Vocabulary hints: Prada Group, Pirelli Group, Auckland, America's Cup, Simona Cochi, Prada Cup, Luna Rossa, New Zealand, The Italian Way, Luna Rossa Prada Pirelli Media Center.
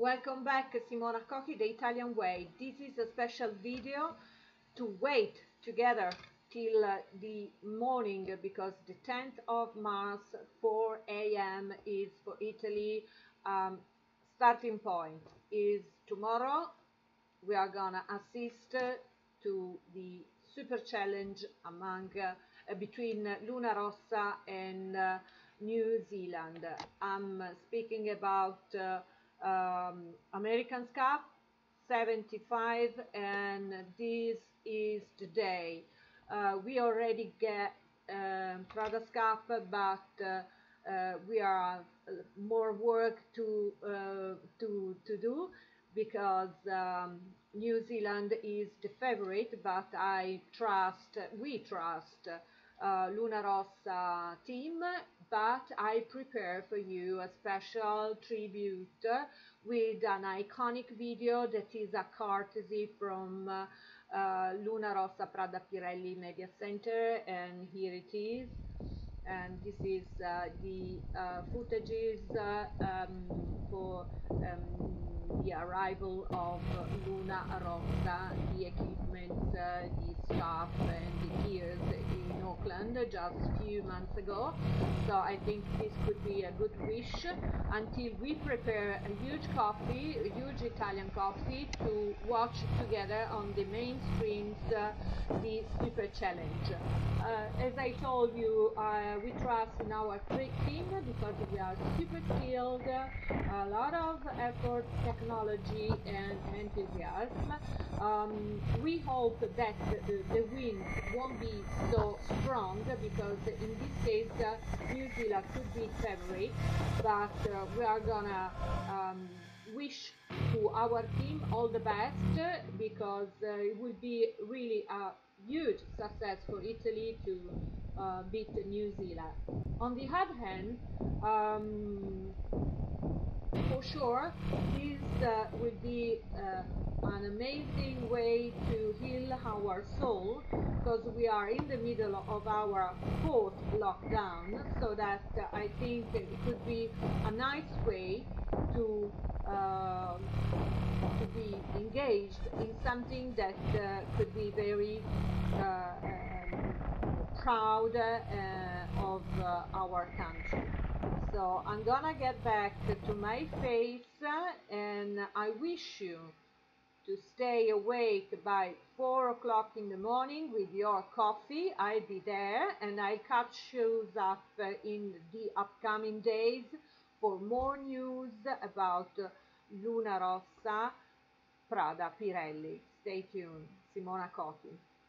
Welcome back, Simona Cochi, The Italian Way. This is a special video to wait together till the morning, because the 10th of March, 4 a.m. is for Italy. Starting point is tomorrow. We are gonna assist to the super challenge between Luna Rossa and New Zealand. I'm speaking about America's Cup 75, and this is the day. We already get Prada Cup, but we are more work to do, because New Zealand is the favorite, but we trust Luna Rossa team. But I prepare for you a special tribute with an iconic video that is a courtesy from Luna Rossa Prada Pirelli Media Center, and here it is. And this is the footages for the arrival of Luna Rossa, the equipment, the staff and the gears in Auckland just a few months ago. So I think this could be a good wish until we prepare a huge coffee, a huge Italian coffee, to watch together on the main screens the Super Challenge. As I told you, we trust in our team because we are super skilled, a lot of effort, technology and enthusiasm. We hope that the wind won't be so strong, because in this case New Zealand could be favorite, but we are gonna wish to our team all the best, because it would be really a huge success for Italy to beat New Zealand. On the other hand, for sure this will be an amazing way to heal our soul, because we are in the middle of our fourth lockdown, so that I think it could be a nice way to be engaged in something that could be very proud of our country. So I'm gonna get back to my face, and I wish you to stay awake by 4 o'clock in the morning with your coffee. I'll be there, and I'll catch you up in the upcoming days for more news about Luna Rossa Prada Pirelli. Stay tuned. Simona Cochi.